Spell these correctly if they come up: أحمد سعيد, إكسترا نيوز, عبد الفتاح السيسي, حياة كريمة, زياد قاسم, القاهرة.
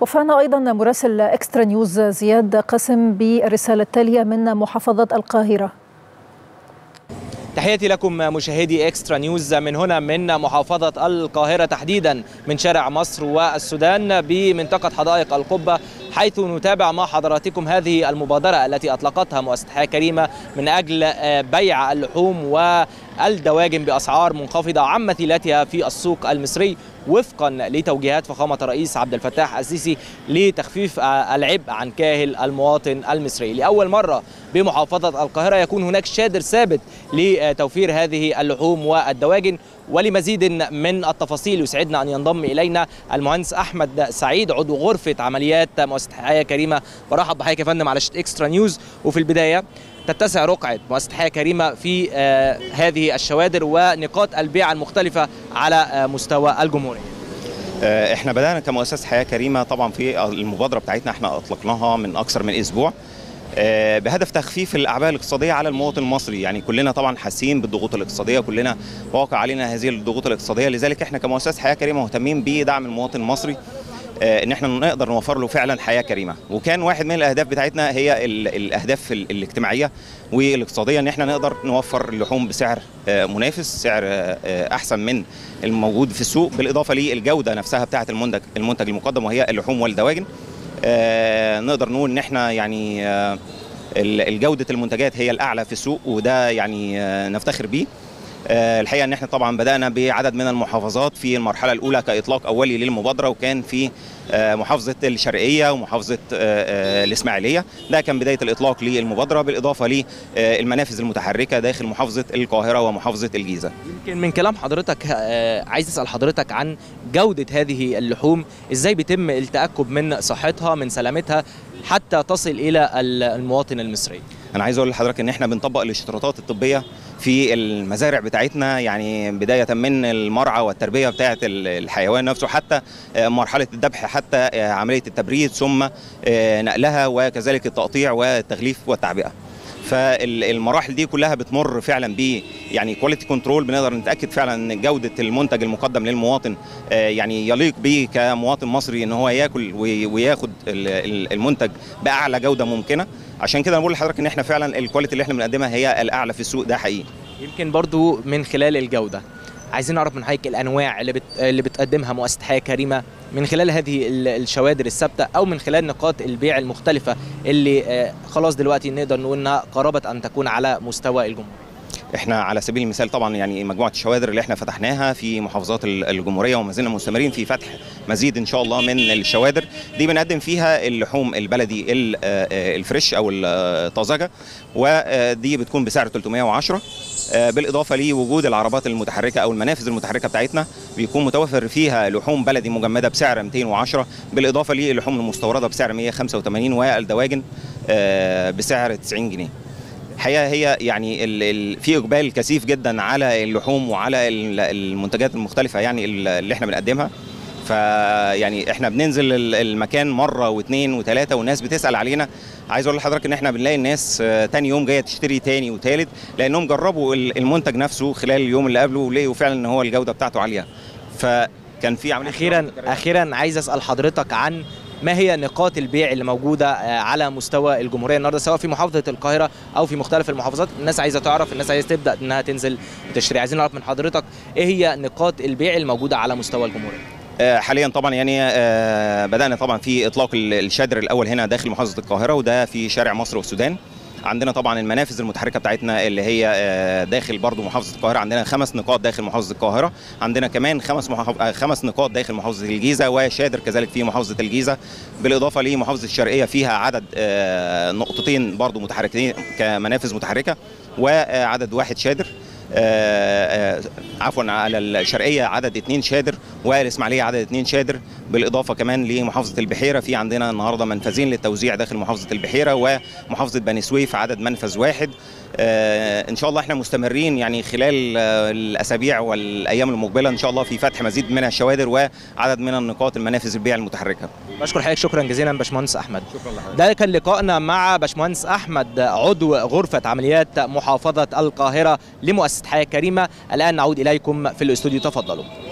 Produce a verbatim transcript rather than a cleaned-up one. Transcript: وفانا أيضا مراسل إكسترا نيوز زياد قاسم بالرسالة التالية من محافظة القاهرة. تحياتي لكم مشاهدي إكسترا نيوز من هنا من محافظة القاهرة، تحديدا من شارع مصر والسودان بمنطقة حدائق القبة، حيث نتابع مع حضراتكم هذه المبادرة التي أطلقتها مؤسسة حياة كريمة من أجل بيع اللحوم والدواجن بأسعار منخفضة عن مثيلاتها في السوق المصري، وفقا لتوجيهات فخامة الرئيس عبد الفتاح السيسي لتخفيف العبء عن كاهل المواطن المصري. لأول مرة بمحافظة القاهرة يكون هناك شادر ثابت لتوفير هذه اللحوم والدواجن. ولمزيد من التفاصيل يسعدنا أن ينضم إلينا المهندس أحمد سعيد عضو غرفة عمليات مؤسسة حياة كريمة. برحب بحضرتك يا فندم على شاشة إكسترا نيوز. وفي البداية، تتسع رقعة مؤسسة حياة كريمة في آه هذه الشوادر ونقاط البيع المختلفة على آه مستوى الجمهورية. آه احنا بدأنا كمؤسسة حياة كريمة طبعا في المبادرة بتاعتنا، احنا أطلقناها من أكثر من أسبوع آه بهدف تخفيف الأعباء الاقتصادية على المواطن المصري. يعني كلنا طبعا حاسين بالضغوط الاقتصادية، كلنا واقع علينا هذه الضغوط الاقتصادية، لذلك احنا كمؤسسة حياة كريمة مهتمين بدعم المواطن المصري، ان احنا نقدر نوفر له فعلا حياه كريمه. وكان واحد من الاهداف بتاعتنا هي الاهداف الاجتماعيه والاقتصاديه، ان احنا نقدر نوفر اللحوم بسعر منافس، سعر احسن من الموجود في السوق، بالاضافه للجوده نفسها بتاعه المنتج المنتج المقدم وهي اللحوم والدواجن. نقدر نقول ان احنا يعني الجوده المنتجات هي الاعلى في السوق، وده يعني نفتخر بيه. الحقيقه ان احنا طبعا بدانا بعدد من المحافظات في المرحله الاولى كاطلاق اولي للمبادره، وكان في محافظه الشرقيه ومحافظه الاسماعيليه، ده كان بدايه الاطلاق للمبادره، بالاضافه للمنافذ المتحركه داخل محافظه القاهره ومحافظه الجيزه. يمكن من كلام حضرتك عايز اسال حضرتك عن جوده هذه اللحوم، ازاي بيتم التاكد من صحتها من سلامتها حتى تصل الى المواطن المصري؟ انا عايز اقول لحضرتك ان احنا بنطبق الاشتراطات الطبيه في المزارع بتاعتنا، يعني بدايه من المرعى والتربيه بتاعه الحيوان نفسه حتى مرحله الذبح، حتى عمليه التبريد ثم نقلها وكذلك التقطيع والتغليف والتعبئه. فالمراحل دي كلها بتمر فعلا ب يعني كواليتي كنترول، بنقدر نتاكد فعلا ان جوده المنتج المقدم للمواطن يعني يليق بيه كمواطن مصري، ان هو ياكل وياخد المنتج باعلى جوده ممكنه. عشان كده بقول لحضرتك ان احنا فعلا الكواليتي اللي احنا بنقدمها هي الاعلى في السوق، ده حقيقي. يمكن برضو من خلال الجوده عايزين نعرف من حضرتك الانواع اللي بت... اللي بتقدمها مؤسسه حياه كريمه من خلال هذه الشوادر الثابته، او من خلال نقاط البيع المختلفه اللي خلاص دلوقتي نقدر نقول انها قربت ان تكون على مستوى الجمهوريه. احنا على سبيل المثال طبعا يعني مجموعه الشوادر اللي احنا فتحناها في محافظات الجمهوريه، وما زلنا مستمرين في فتح مزيد ان شاء الله من الشوادر دي، بنقدم فيها اللحوم البلدي الفريش او الطازجه، ودي بتكون بسعر ثلاثمائة وعشرة، بالاضافه لوجود العربات المتحركه او المنافذ المتحركه بتاعتنا، بيكون متوفر فيها لحوم بلدي مجمده بسعر مئتين وعشرة، بالاضافه للحوم المستورده بسعر مئة وخمسة وثمانين، والدواجن بسعر تسعين جنيه. الحقيقه هي يعني ال ال في اقبال كثيف جدا على اللحوم وعلى المنتجات المختلفه يعني اللي احنا بنقدمها. فيعني احنا بننزل المكان مره واثنين وثلاثه والناس بتسال علينا. عايز اقول لحضرتك ان احنا بنلاقي الناس ثاني يوم جايه تشتري ثاني وثالث، لانهم جربوا المنتج نفسه خلال اليوم اللي قبله ولقوا فعلا ان هو الجوده بتاعته عاليه. فكان في عمليه اخيرا اخيرا عايز اسال حضرتك عن ما هي نقاط البيع اللي موجودة على مستوى الجمهورية النهارده، سواء في محافظة القاهرة أو في مختلف المحافظات؟ الناس عايزة تعرف، الناس عايزة تبدأ إنها تنزل تشتري، عايزين نعرف من حضرتك إيه هي نقاط البيع الموجودة على مستوى الجمهورية؟ حاليا طبعا يعني بدأنا طبعا في إطلاق الشادر الأول هنا داخل محافظة القاهرة، وده في شارع مصر والسودان. عندنا طبعا المنافذ المتحركه بتاعتنا اللي هي داخل برضو محافظه القاهره، عندنا خمس نقاط داخل محافظه القاهره، عندنا كمان خمس محافظ... خمس نقاط داخل محافظه الجيزه، وشادر كذلك في محافظه الجيزه، بالاضافه لمحافظه الشرقيه فيها عدد نقطتين برضو متحركتين كمنافذ متحركه، وعدد واحد شادر آه آه عفوا على الشرقيه عدد اثنين شادر، والاسماعيليه عدد اثنين شادر، بالاضافه كمان لمحافظه البحيره في عندنا النهارده منفذين للتوزيع داخل محافظه البحيره، ومحافظه بني سويف عدد منفذ واحد. آه ان شاء الله احنا مستمرين يعني خلال آه الاسابيع والايام المقبله ان شاء الله في فتح مزيد من الشوادر وعدد من النقاط المنافذ البيع المتحركه. بشكر حضرتك شكرا جزيلا باشمهندس احمد. شكرا لحضرتك. ده كان لقائنا مع باشمهندس احمد عضو غرفه عمليات محافظه القاهره لمؤسسه حياة كريمة. الآن نعود إليكم في الأستوديو، تفضلوا.